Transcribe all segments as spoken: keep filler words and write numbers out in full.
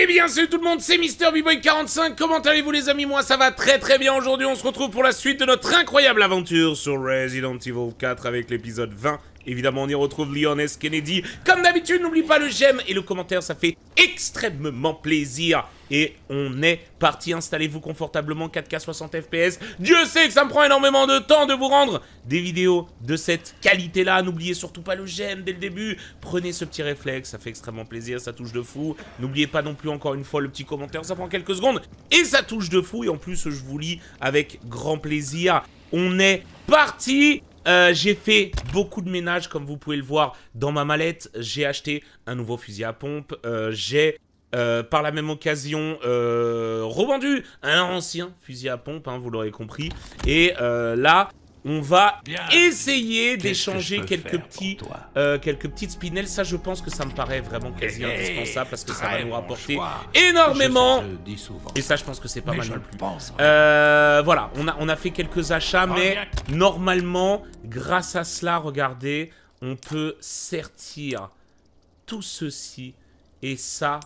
Eh bien salut tout le monde, c'est MisterBeeBoy quarante-cinq, comment allez-vous les amis? Moi ça va très très bien. Aujourd'hui on se retrouve pour la suite de notre incroyable aventure sur Resident Evil quatre avec l'épisode vingt. Évidemment on y retrouve Leon S. Kennedy. Comme d'habitude n'oublie pas le j'aime et le commentaire, ça fait extrêmement plaisir. Et on est parti, installez-vous confortablement, quatre K soixante F P S. Dieu sait que ça me prend énormément de temps de vous rendre des vidéos de cette qualité-là. N'oubliez surtout pas le j'aime dès le début. Prenez ce petit réflexe, ça fait extrêmement plaisir, ça touche de fou. N'oubliez pas non plus encore une fois le petit commentaire, ça prend quelques secondes. Et ça touche de fou, et en plus je vous lis avec grand plaisir. On est parti. Euh, j'ai fait beaucoup de ménage, comme vous pouvez le voir dans ma mallette. J'ai acheté un nouveau fusil à pompe, euh, j'ai... Euh, par la même occasion, euh, revendu un ancien fusil à pompe, hein, vous l'aurez compris. Et euh, là, on va bien essayer d'échanger quelques petits, euh, quelques petites spinelles. Ça, je pense que ça me paraît vraiment quasi hey, indispensable parce que ça va nous rapporter bon énormément. Je, je souvent, et ça, je pense que c'est pas mal non plus. Pense, ouais. euh, voilà, on a, on a fait quelques achats, oh, mais bien. Normalement, grâce à cela, regardez, on peut sertir tout ceci et ça.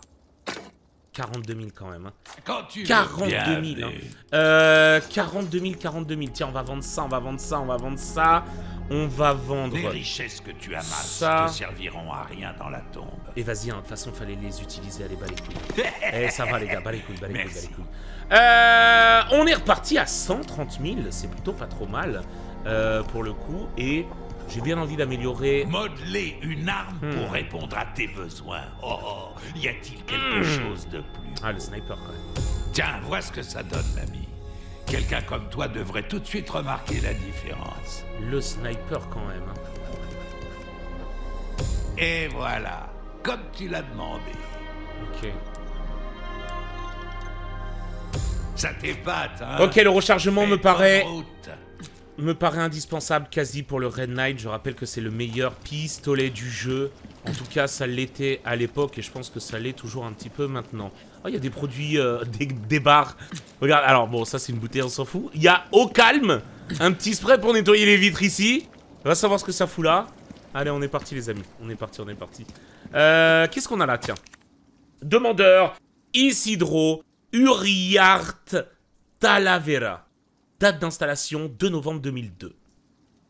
quarante-deux mille quand même. Hein. Quand tu quarante-deux mille. Hein. Euh, quarante-deux mille, quarante-deux mille. Tiens, on va vendre ça, on va vendre ça, on va vendre ça. On va vendre. Les richesses que tu amasses ça. Te serviront à rien dans la tombe. Et vas-y, hein, de toute façon, fallait les utiliser. Allez, bas les couilles. Eh, ça va, les gars, bas les couilles, bas les couilles, bas les couilles. Euh, on est reparti à cent trente mille. C'est plutôt pas trop mal euh, pour le coup. Et. J'ai bien envie d'améliorer... Modeler une arme hmm. pour répondre à tes besoins. Oh, y a-t-il quelque hmm. chose de plus? Ah, le sniper, quand même. Tiens, vois ce que ça donne, l'ami. Quelqu'un comme toi devrait tout de suite remarquer la différence. Le sniper, quand même. Hein. Et voilà, comme tu l'as demandé. Ok. Ça t'épate, hein? Ok, le rechargement me paraît... Route. Me paraît indispensable quasi pour le Red Knight. Je rappelle que c'est le meilleur pistolet du jeu. En tout cas, ça l'était à l'époque et je pense que ça l'est toujours un petit peu maintenant. Oh, il y a des produits, euh, des, des barres. Regarde, alors bon, ça c'est une bouteille, on s'en fout. Il y a au calme un petit spray pour nettoyer les vitres ici. On va savoir ce que ça fout là. Allez, on est parti les amis. On est parti, on est parti. Euh, Qu'est-ce qu'on a là? Tiens. Demandeur Isidro Uriarte Talavera. Date d'installation, deux novembre deux mille deux.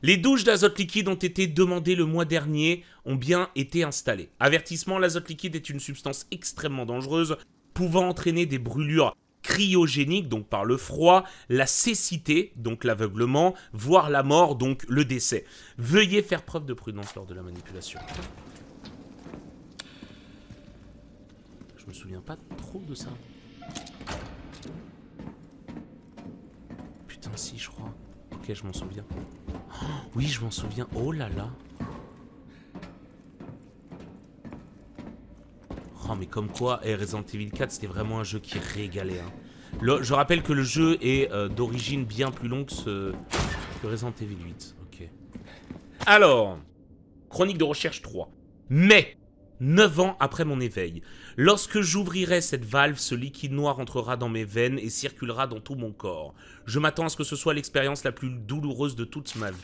Les douches d'azote liquide ont été demandées le mois dernier, ont bien été installées. Avertissement, l'azote liquide est une substance extrêmement dangereuse, pouvant entraîner des brûlures cryogéniques, donc par le froid, la cécité, donc l'aveuglement, voire la mort, donc le décès. Veuillez faire preuve de prudence lors de la manipulation. Je me souviens pas trop de ça. Putain, si, je crois. Ok, je m'en souviens. Oh, oui, je m'en souviens. Oh là là. Oh, mais comme quoi, eh, Resident Evil quatre, c'était vraiment un jeu qui régalait. Hein. Le, je rappelle que le jeu est euh, d'origine bien plus long que, ce, que Resident Evil huit. Ok. Alors, chronique de recherche trois. Mais neuf ans après mon éveil. Lorsque j'ouvrirai cette valve, ce liquide noir entrera dans mes veines et circulera dans tout mon corps. Je m'attends à ce que ce soit l'expérience la plus douloureuse de toute ma vie.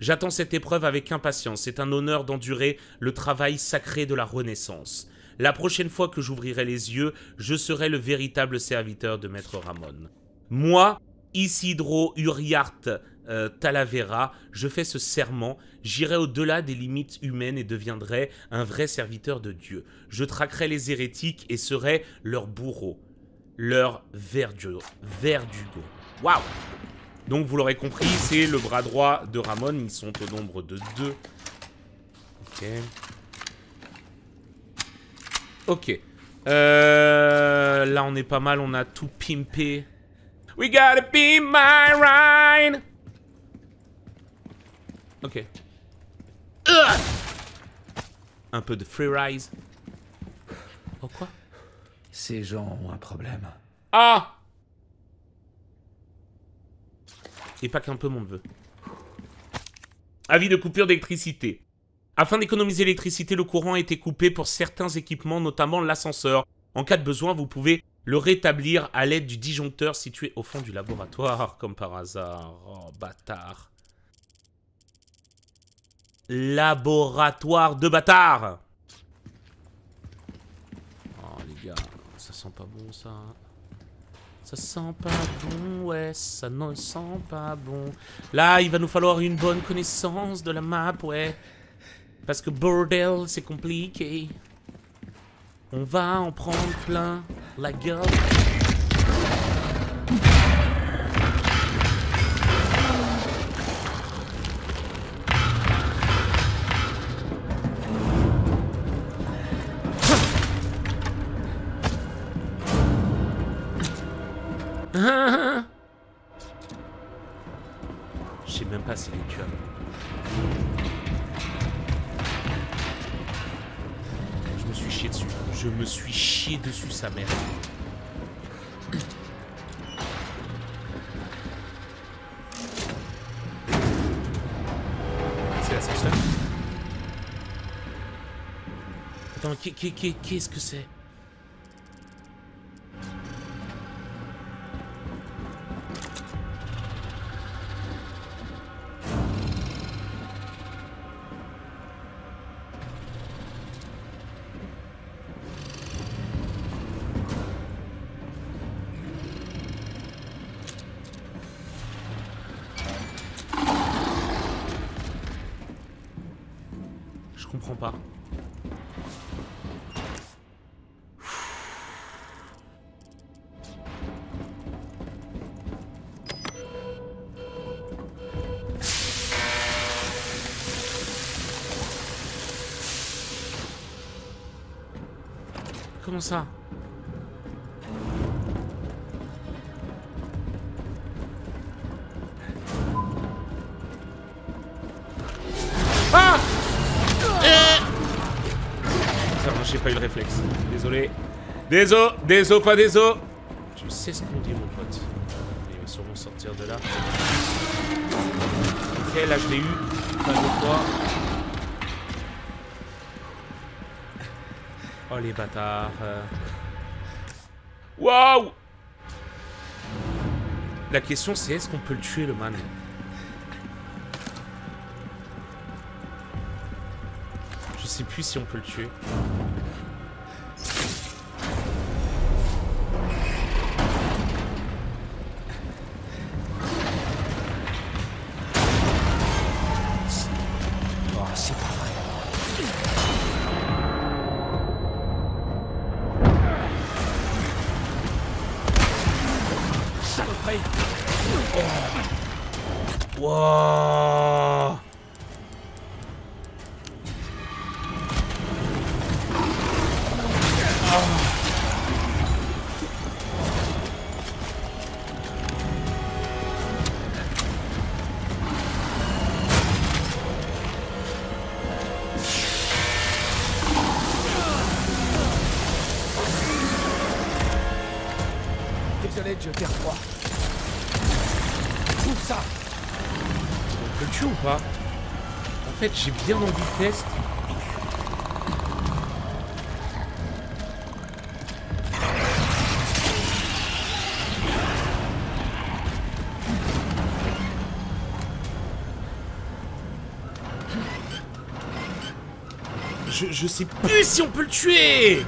J'attends cette épreuve avec impatience. C'est un honneur d'endurer le travail sacré de la Renaissance. La prochaine fois que j'ouvrirai les yeux, je serai le véritable serviteur de Maître Ramon. Moi, Isidro Uriarte Euh, Talavera, je fais ce serment, j'irai au-delà des limites humaines et deviendrai un vrai serviteur de Dieu. Je traquerai les hérétiques et serai leur bourreau, leur Verdugo. Verdugo. Waouh! Donc vous l'aurez compris, c'est le bras droit de Ramon, ils sont au nombre de deux. Ok. Ok. Euh, là on est pas mal, on a tout pimpé. We gotta be my ride! Ok. Ugh. Un peu de free rise. Oh quoi? Ces gens ont un problème. Ah! Et pas qu'un peu mon neveu. Avis de coupure d'électricité. Afin d'économiser l'électricité, le courant a été coupé pour certains équipements, notamment l'ascenseur. En cas de besoin, vous pouvez le rétablir à l'aide du disjoncteur situé au fond du laboratoire, comme par hasard. Oh, bâtard. Laboratoire de bâtard. Oh les gars, ça sent pas bon ça. Ça sent pas bon, ouais, ça ne sent pas bon. Là, il va nous falloir une bonne connaissance de la map, ouais. Parce que bordel, c'est compliqué. On va en prendre plein la gueule. Dessus sa mère. C'est l'ascenseur. Attends, qu'est-ce que c'est? Comment ça? Ah eh j'ai pas eu le réflexe. Désolé. Désolé, désolé, pas désolé. Tu sais ce qu'on dit, mon pote. Il va sûrement sortir de là. Ok, là je l'ai eu. Pas de fois. Oh les bâtards. Waouh! La question c'est est-ce qu'on peut le tuer le man? Je sais plus si on peut le tuer. Je perds froid. Trouve ça. On peut le tuer ou pas? En fait, j'ai bien envie de test. Je, je sais plus si on peut le tuer.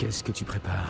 Qu'est-ce que tu prépares?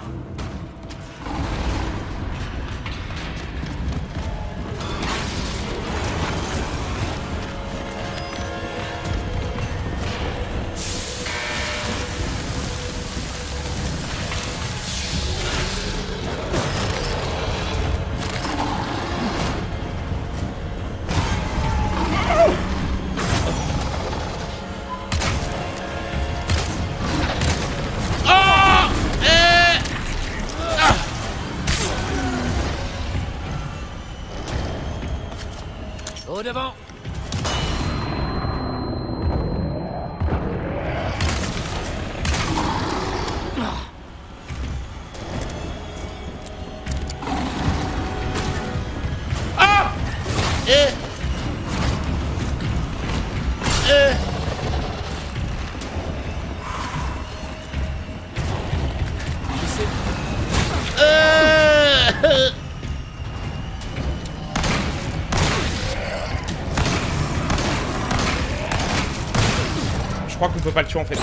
crois qu'on peut pas le tuer en fait.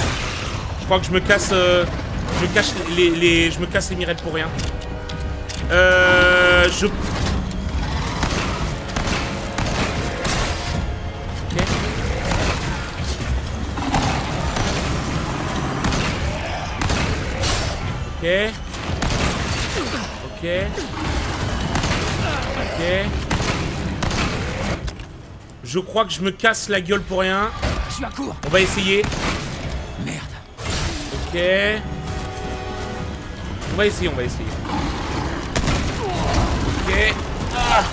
Je crois que je me casse euh, je, cache les, les, les, je me casse les mirettes pour rien. Euh... Je... Ok. Ok. Ok. Je crois que je me casse la gueule pour rien. On va essayer. Merde. Ok. On va essayer, on va essayer. Ok. Ah.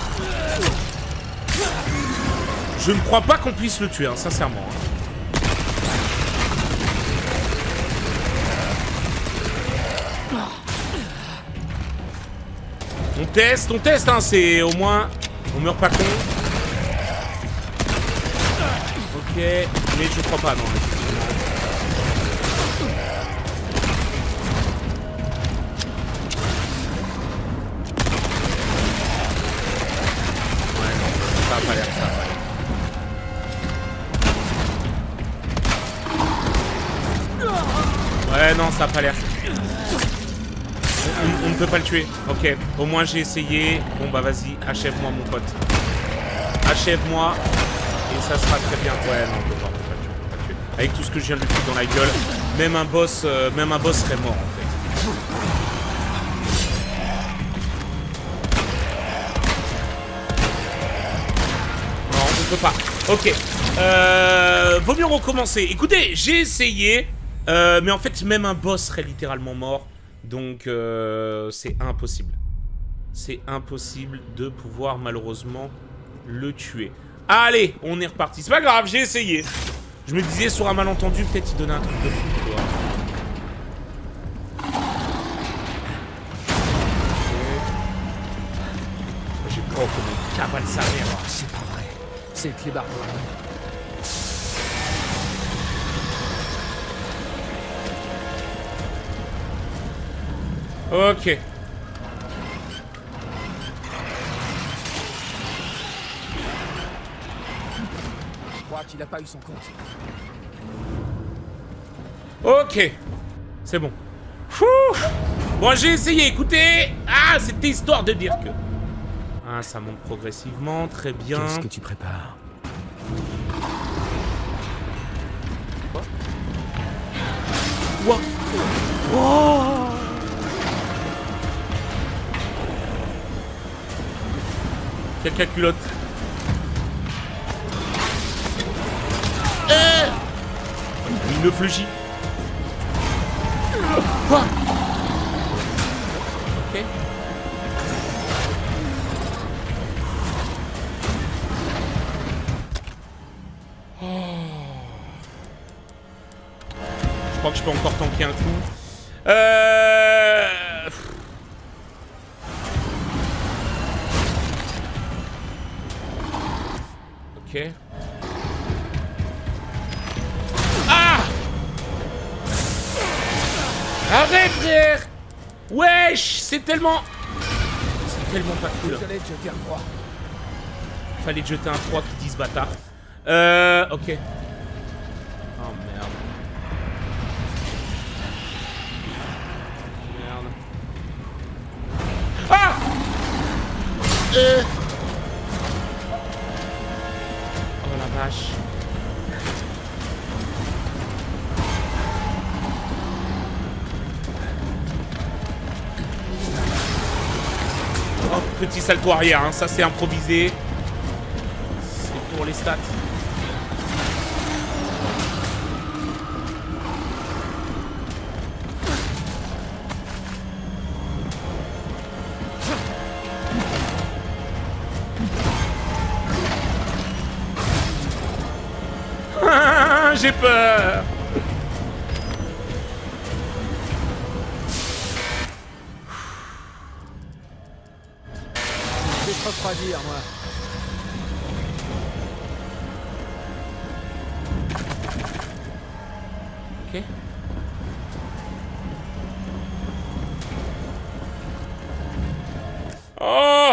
Je ne crois pas qu'on puisse le tuer, hein, sincèrement. On teste, on teste, hein, c'est au moins... On meurt pas con. Ok, mais je crois pas, non. Ouais, non, ça a pas l'air, ça a pas l'air. Ouais, non, ça a pas l'air. On ne peut pas le tuer. Ok, au moins j'ai essayé. Bon bah vas-y, achève-moi mon pote. Achève-moi. Et ça sera très bien. Ouais, non, on peut pas, on peut pas le tuer, on peut pas le tuer. Avec tout ce que je viens de lui foutre dans la gueule, même un boss, euh, même un boss serait mort en fait. Non, on ne peut pas. Ok. Euh, vaut mieux recommencer. Écoutez, j'ai essayé. Euh, mais en fait, même un boss serait littéralement mort. Donc euh, c'est impossible. C'est impossible de pouvoir malheureusement le tuer. Allez, on est reparti. C'est pas grave, j'ai essayé. Je me disais sur un malentendu, peut-être il donnait un truc de fou. Okay. J'ai pas comment il cavale sa mère. Oh, c'est pas vrai. C'est le clébard. Ok. Je crois qu'il a pas eu son compte. Ok. C'est bon. Fouh. Bon, j'ai essayé, écoutez. Ah, c'était histoire de dire que... Ah, ça monte progressivement, très bien. Qu'est-ce que tu prépares? Quoi? Wow. Oh. Quelqu'un culotte. Euh Une flugit. Quoi? Ok. Oh. Je crois que je peux encore tanker un coup. Euh... Ok. Ah! Arrête, frère! Wesh! C'est tellement... C'est tellement pas cool. Fallait te jeter un froid. Fallait te jeter un froid qui dit ce bâtard. Euh... Ok. Oh, merde. Merde. Ah! Euh... Vache. Oh, petit salto arrière, hein. Ça c'est improvisé. C'est pour les stats. J'ai peur. Je vais pas dire moi. Ok. Oh.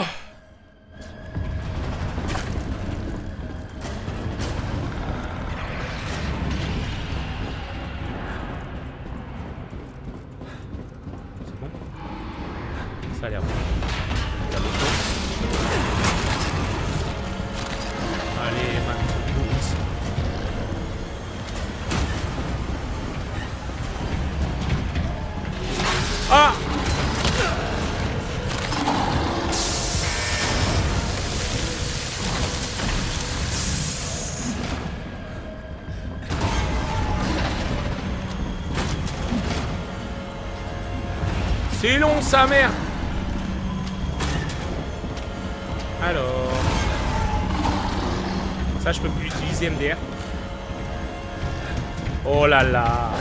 ça a l'air bon. Allez, maintenant, vite. Ah! C'est long, sa mère. Alors... ça, je peux plus l'utiliser, M D R. Oh là là.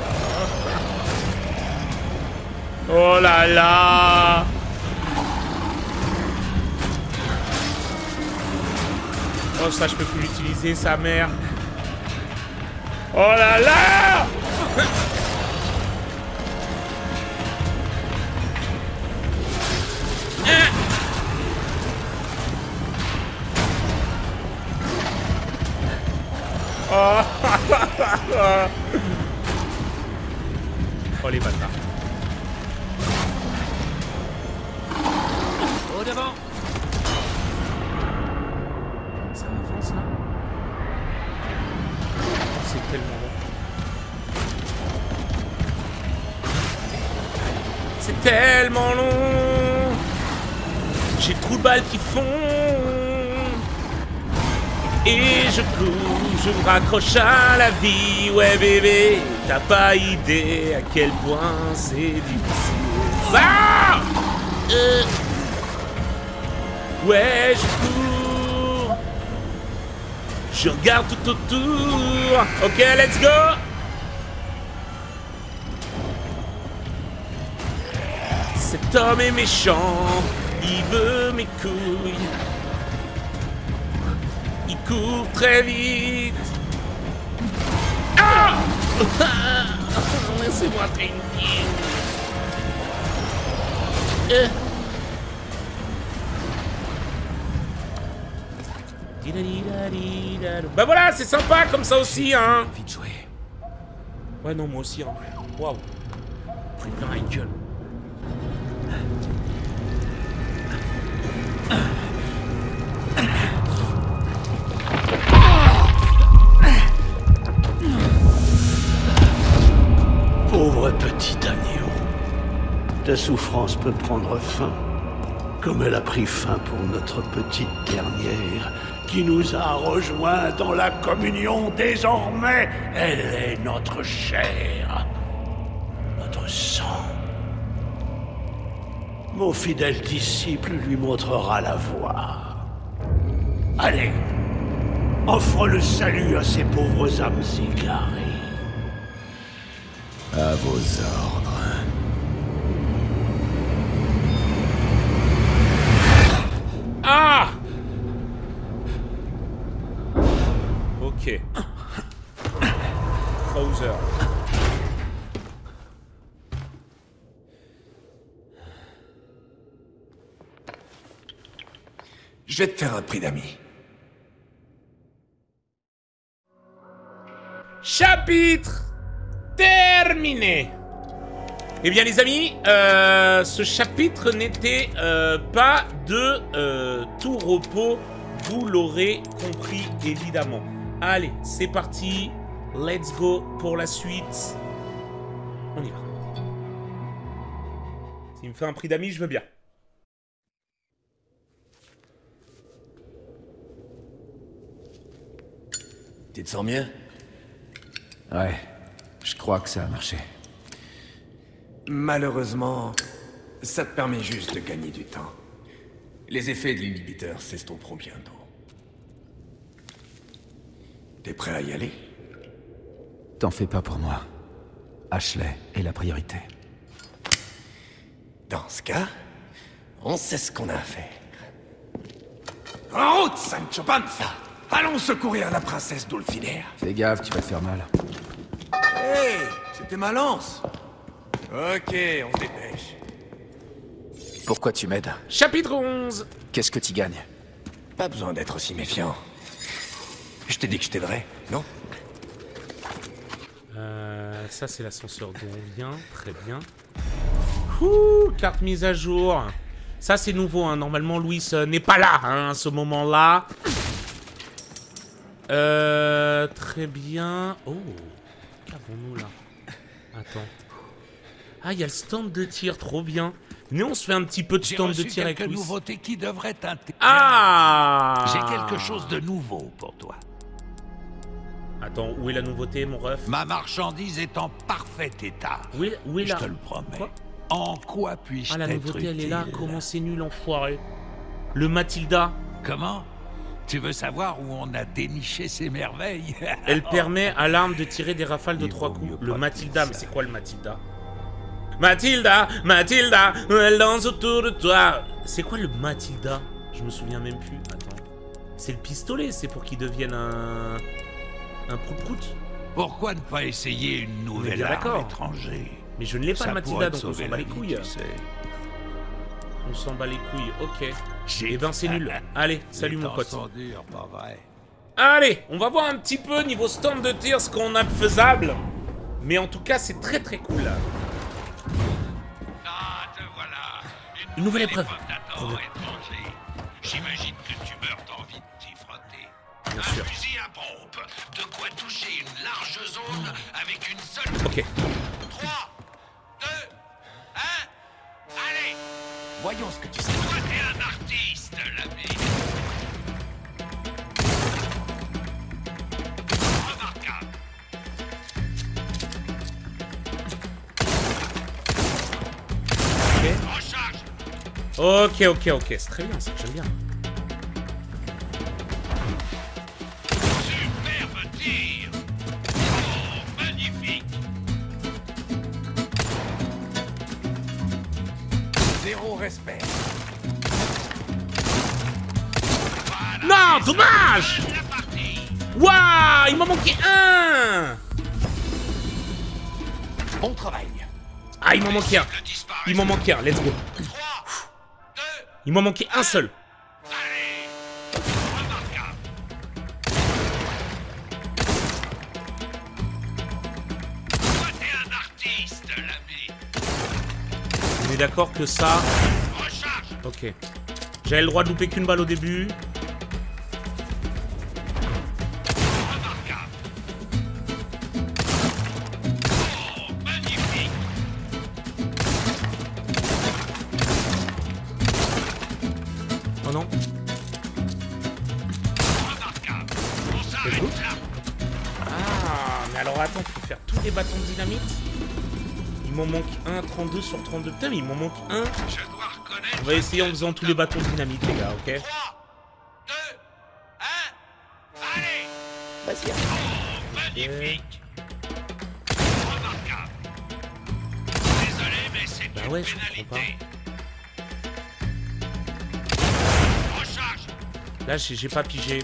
Oh là là. Oh, ça, je peux plus l'utiliser, sa mère. Oh là là. Oh les bâtards. Au devant. Ça avance ça. C'est tellement long. C'est tellement long. J'ai le trou de balle qui fond. Et je cours, je me raccroche à la vie. Ouais bébé, t'as pas idée à quel point c'est difficile. Ah euh. Ouais, je cours. Je regarde tout autour. Ok, let's go. Cet homme est méchant, il veut mes couilles. Il court très vite. Ah laissez-moi tranquille. Euh. Bah voilà, c'est sympa comme ça aussi, hein. Vite joué. Ouais, non, moi aussi, hein. Waouh. Pris plein la gueule. Ta souffrance peut prendre fin, comme elle a pris fin pour notre petite dernière, qui nous a rejoints dans la communion désormais. Elle est notre chair, notre sang. Mon fidèle disciple lui montrera la voie. Allez, offre le salut à ces pauvres âmes égarées. À vos ordres. Ah! Ok. Bowser. Je vais te faire un prix d'amis. Chapitre terminé. Eh bien les amis, euh, ce chapitre n'était euh, pas de euh, tout repos, vous l'aurez compris évidemment. Allez, c'est parti, let's go pour la suite. On y va. S'il me fait un prix d'amis, je veux bien. Tu te sens mieux? Ouais, je crois que ça a marché. Malheureusement, ça te permet juste de gagner du temps. Les effets de l'inhibiteur s'estomperont bientôt. T'es prêt à y aller? T'en fais pas pour moi. Ashley est la priorité. Dans ce cas, on sait ce qu'on a à faire. En route, Sancho Panza! Allons secourir la princesse Dolphinaire. Fais gaffe, tu vas te faire mal. Hé, hey, c'était ma lance. Ok, on se dépêche. Pourquoi tu m'aides? Chapitre onze. Qu'est-ce que tu gagnes? Pas besoin d'être aussi méfiant. Je t'ai dit que j'étais vrai, non? Euh... Ça, c'est l'ascenseur d'où on vient. Très bien. Ouh, carte mise à jour. Ça, c'est nouveau, hein. Normalement, Louis euh, n'est pas là, hein, à ce moment-là. Euh... Très bien... Oh... Qu'avons-nous, là? Attends... Ah, il y a le stand de tir, trop bien. Nous, on se fait un petit peu de stand de tir avec Louis. J'ai quelques nouveautés qui devraient t'intéresser. Ah! J'ai quelque chose de nouveau pour toi. Attends, où est la nouveauté, mon ref? Ma marchandise est en parfait état. Oui, oui, là. Je te le promets. Quoi? En quoi puis-je t'être utile? Ah, la nouveauté, elle est là. Comment c'est nul, enfoiré? Le Matilda. Comment? Tu veux savoir où on a déniché ces merveilles? Elle permet à l'arme de tirer des rafales de trois coups. Le Matilda, mais c'est quoi le Matilda? Matilda, Matilda, elle danse autour de toi. C'est quoi le Matilda? Je me souviens même plus. Attends. C'est le pistolet, c'est pour qu'il devienne un... un prout-prout. Pourquoi ne pas essayer une nouvelle arme étrangère? Mais je ne l'ai pas le Matilda, donc on s'en bat les couilles. On s'en bat les couilles, ok. Et eh ben c'est nul. Allez, salut mon pote. Allez, on va voir un petit peu niveau stand de tir ce qu'on a de faisable. Mais en tout cas, c'est très très cool là. Une nouvelle épreuve. J'imagine que tu meurs d'envie de t'y frotter. Un fusil à pompe. De quoi toucher une large zone avec une seule... Ok. trois, deux, un, allez. Voyons ce que tu sais. Toi, t'es un artiste, l'ami. Remarquable. Ok. Recharge. Ok, ok, ok, c'est très bien, ça, j'aime bien. Superbe tir. Oh, magnifique. Zéro respect. Voilà, non, dommage. Waouh, il m'en manquait un. Bon travail. Ah, il m'en manquait un. Il m'en manquait un, let's go. Il m'en manquait un seul. Allez, remarquable. Toi, t'es un artiste, l'ami. On est d'accord que ça... Recharge. Ok. J'avais le droit de louper qu'une balle au début. trente-deux sur trente-deux. Putain, mais il m'en manque un. On va essayer en faisant tous les bâtons dynamiques, les gars, ok? trois, deux, un, allez! Vas-y. Oh, magnifique! Remarquable. Désolé, mais c'est bah une ouais, pénalité. Recharge. Là, j'ai pas pigé.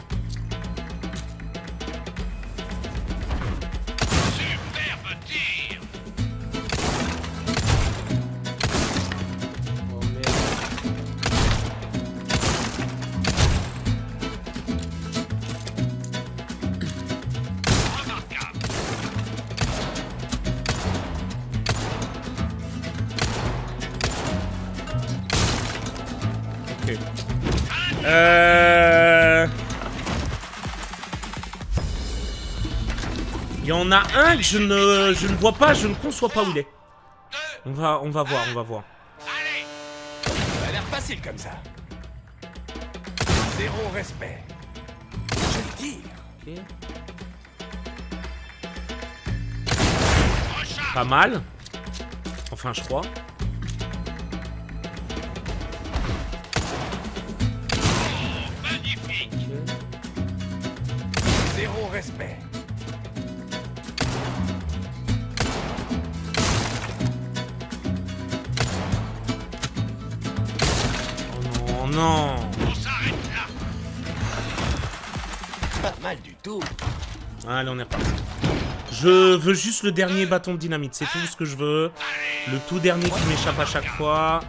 Que je ne, je ne vois pas, je ne conçois pas où il est. On va, on va voir, on va voir. Allez, ça a l'air facile comme ça. Zéro respect. Je le dis. Okay. Pas mal. Enfin, je crois. Oh, magnifique. Okay. Zéro respect. Non. On s'arrête là. Pas mal du tout. Allez, on est reparti. Je veux juste le dernier bâton de dynamite, c'est tout ce que je veux. Le tout dernier qui m'échappe à chaque fois.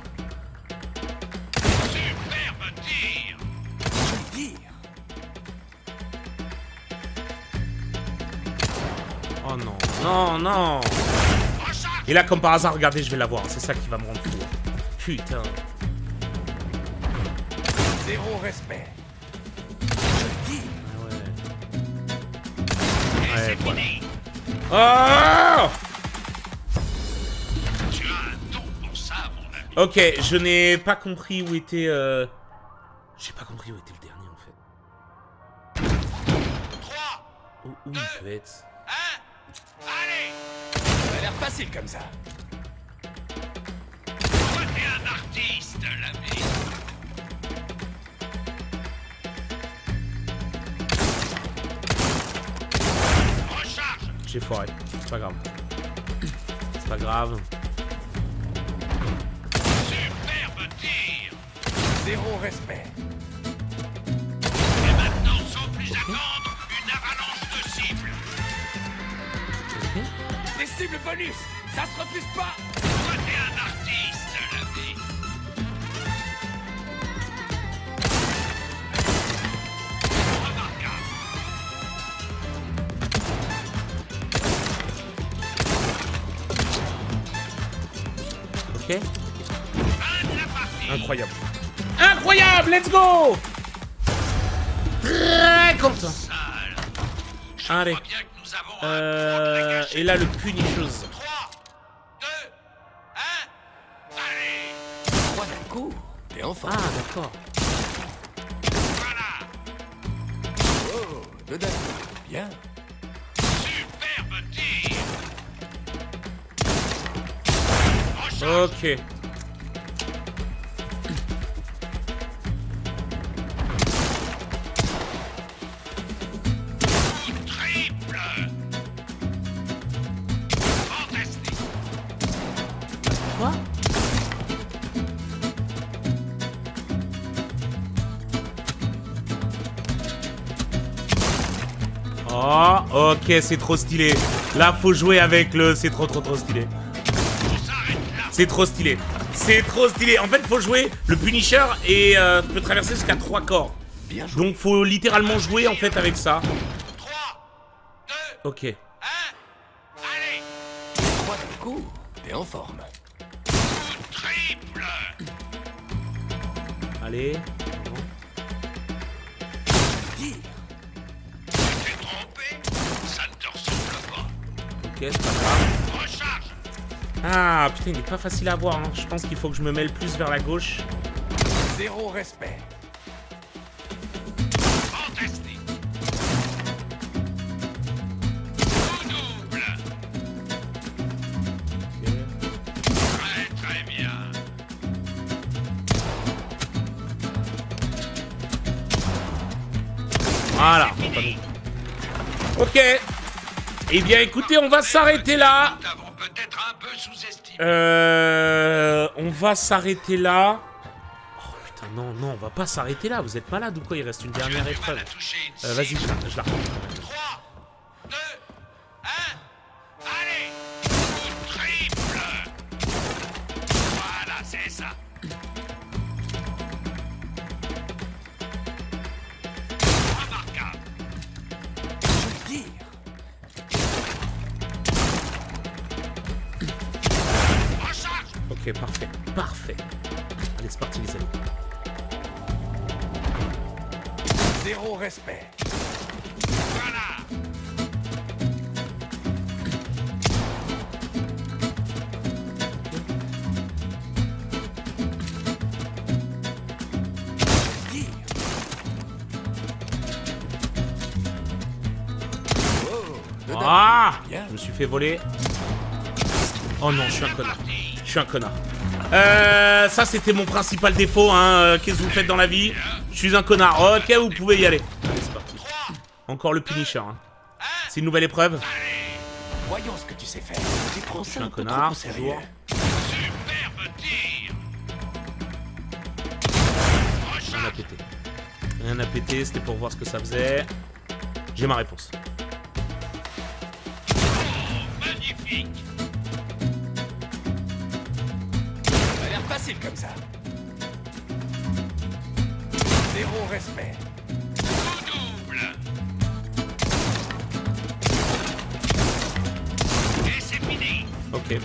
Superbe tir. Oh non, non, non. Et là, comme par hasard, regardez, je vais l'avoir. C'est ça qui va me rendre fou. Putain. Zéro respect. Ouais. Ouais, voilà. Ah! Ok, je n'ai pas compris où était... Euh... J'ai pas compris où était le dernier, en fait. trois, oh, où deux, il peut être un, allez. Ça a l'air facile comme ça. Toi, t'es un artiste, la vie. Recharge. J'ai foiré, c'est pas grave. C'est pas grave. Zéro respect. Et maintenant, sans plus attendre, une avalanche de cibles. Okay. Des cibles bonus, ça se refuse pas. Toi, t'es un artiste, la vie. Remarquable. Ok. Fin de la partie. Incroyable. Incroyable, let's go! Très content. Allez. Euh, et là, le punicheuse. trois, deux, un, allez! trois d'un coup, et enfin. Ah, d'accord. Voilà! Oh, deux d'un coup, bien. Superbe tir! Ok. Ok, c'est trop stylé. Là, faut jouer avec le... C'est trop, trop, trop stylé. C'est trop stylé. C'est trop stylé. En fait, faut jouer le Punisher et euh, peut traverser jusqu'à trois corps. Donc, faut littéralement jouer, en fait, avec ça. Ok. Allez. Trois d'un coup, t'es en forme. Triple. Allez. Ok, c'est pas grave. Ah putain, il est pas facile à avoir, hein. Je pense qu'il faut que je me mêle plus vers la gauche. Zéro respect. Fantastique. Double. Okay. Très très bien. Voilà. Ok. Eh bien, écoutez, on va s'arrêter là. Euh... On va s'arrêter là. Oh, putain, non, non, on va pas s'arrêter là. Vous êtes malade ou quoi? Il reste une dernière épreuve. Euh, Vas-y, je la, je la reprends. trois, deux, un... Allez! Triple! Voilà, c'est ça. Ok, parfait, parfait. Allez, c'est parti, les amis. Zéro respect. Voilà. Ah, je me suis fait voler. Oh non, je suis un connard. Je suis un connard. Euh, ça, c'était mon principal défaut. Hein. Qu'est-ce que vous faites dans la vie? Je suis un connard. Ok, vous pouvez y aller. Allez, c'est parti. Encore le Punisher. Hein. C'est une nouvelle épreuve. Voyons ce que tu sais faire. Tu prends ça un connard, c'est toujours. Superbe tir. Rien à péter. Rien à péter. C'était pour voir ce que ça faisait. J'ai ma réponse. Oh, magnifique. Facile comme ça. Zéro respect. Double. Et c'est fini. Ok.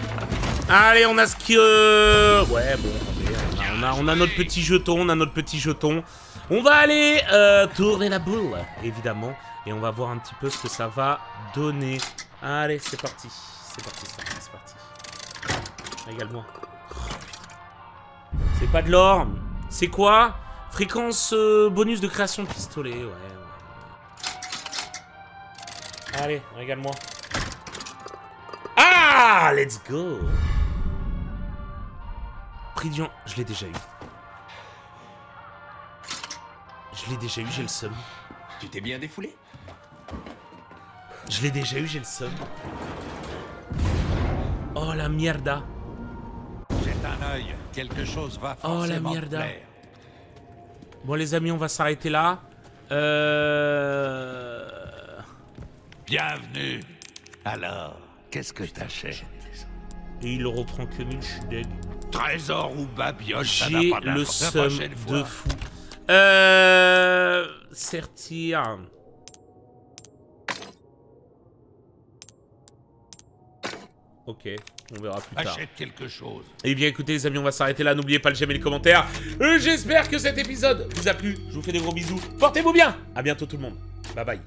Allez, on a ce que... Ouais, bon, on a, on on a, on a notre petit jeton, on a notre petit jeton. On va aller euh, tourner la boule, évidemment. Et on va voir un petit peu ce que ça va donner. Allez, c'est parti. C'est parti, c'est parti, c'est parti. Régale-moi. C'est pas de l'or. C'est quoi? Fréquence euh, bonus de création de pistolet, ouais. ouais. Allez, régale-moi. Ah, let's go. Pridion, je l'ai déjà eu. Je l'ai déjà eu, j'ai le seum. Tu t'es bien défoulé? Je l'ai déjà eu, j'ai le seum. Oh la mierda. Jette un œil, quelque chose va forcément. Oh la mierda. Bon les amis, on va s'arrêter là. Euh... Bienvenue. Alors, qu'est-ce que t'achètes? Et il reprend que mille, je suis deg. Trésor ou babioche, ça n'a pas de la prochaine fois. J'ai le seum de fou. Euh... Sertir. Ok, on verra plus tard. Achète quelque chose. Eh bien écoutez les amis, on va s'arrêter là. N'oubliez pas le j'aime et les commentaires. J'espère que cet épisode vous a plu. Je vous fais des gros bisous. Portez-vous bien. A bientôt tout le monde. Bye bye.